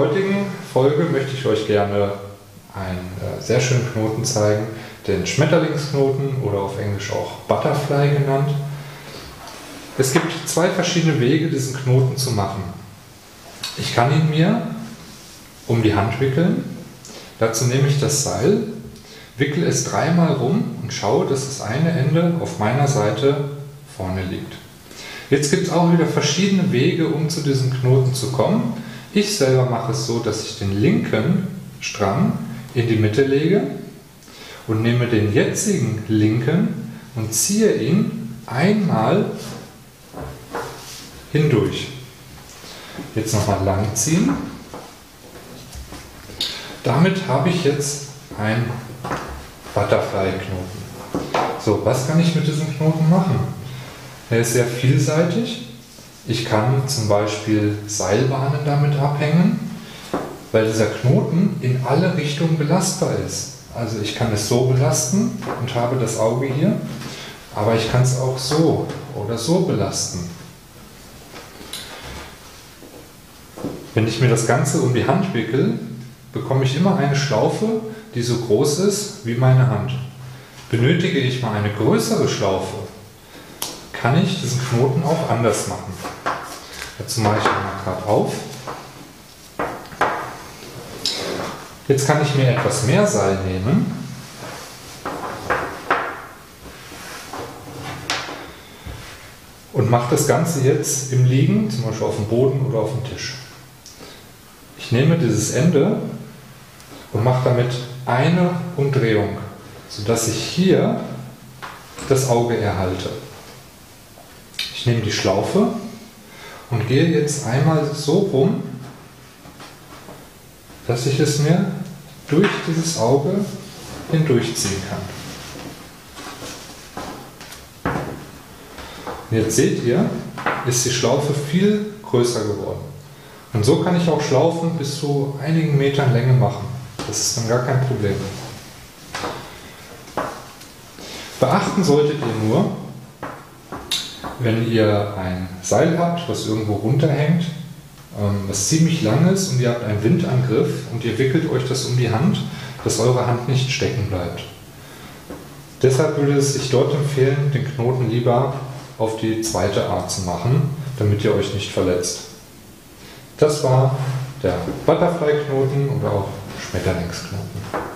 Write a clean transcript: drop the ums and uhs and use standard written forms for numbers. heutigen Folge möchte ich euch gerne einen sehr schönen Knoten zeigen, den Schmetterlingsknoten oder auf Englisch auch Butterfly genannt. Es gibt zwei verschiedene Wege, diesen Knoten zu machen. Ich kann ihn mir um die Hand wickeln. Dazu nehme ich das Seil, wickle es dreimal rum und schaue, dass das eine Ende auf meiner Seite vorne liegt. Jetzt gibt es auch wieder verschiedene Wege, um zu diesem Knoten zu kommen. Ich selber mache es so, dass ich den linken Strang in die Mitte lege und nehme den jetzigen linken und ziehe ihn einmal hindurch. Jetzt nochmal lang ziehen. Damit habe ich jetzt einen Butterfly-Knoten. So, was kann ich mit diesem Knoten machen? Er ist sehr vielseitig. Ich kann zum Beispiel Seilbahnen damit abhängen, weil dieser Knoten in alle Richtungen belastbar ist. Also ich kann es so belasten und habe das Auge hier, aber ich kann es auch so oder so belasten. Wenn ich mir das Ganze um die Hand wickel, bekomme ich immer eine Schlaufe, die so groß ist wie meine Hand. Benötige ich mal eine größere Schlaufe, kann ich diesen Knoten auch anders machen. Dazu mache ich einmal gerade auf. Jetzt kann ich mir etwas mehr Seil nehmen. Und mache das Ganze jetzt im Liegen, zum Beispiel auf dem Boden oder auf dem Tisch. Ich nehme dieses Ende und mache damit eine Umdrehung, sodass ich hier das Auge erhalte. Ich nehme die Schlaufe und gehe jetzt einmal so rum, dass ich es mir durch dieses Auge hindurchziehen kann. Und jetzt seht ihr, ist die Schlaufe viel größer geworden. Und so kann ich auch Schlaufen bis zu einigen Metern Länge machen. Das ist dann gar kein Problem. Beachten solltet ihr nur, wenn ihr ein Seil habt, was irgendwo runterhängt, was ziemlich lang ist und ihr habt einen Windangriff und ihr wickelt euch das um die Hand, dass eure Hand nicht stecken bleibt. Deshalb würde es sich dort empfehlen, den Knoten lieber auf die zweite Art zu machen, damit ihr euch nicht verletzt. Das war der Butterfly-Knoten oder auch Schmetterlingsknoten.